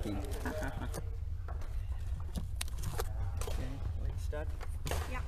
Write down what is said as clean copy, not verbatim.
Okay, let's start. Yeah.